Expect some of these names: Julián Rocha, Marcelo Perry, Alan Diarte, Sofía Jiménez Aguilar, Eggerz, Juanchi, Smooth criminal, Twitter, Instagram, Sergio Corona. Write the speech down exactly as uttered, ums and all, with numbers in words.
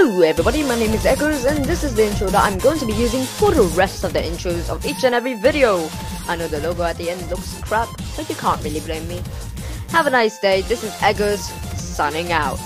Hello everybody, my name is Eggerz and this is the intro that I'm going to be using for the rest of the intros of each and every video. I know the logo at the end looks crap, but you can't really blame me. Have a nice day, this is Eggerz, signing out.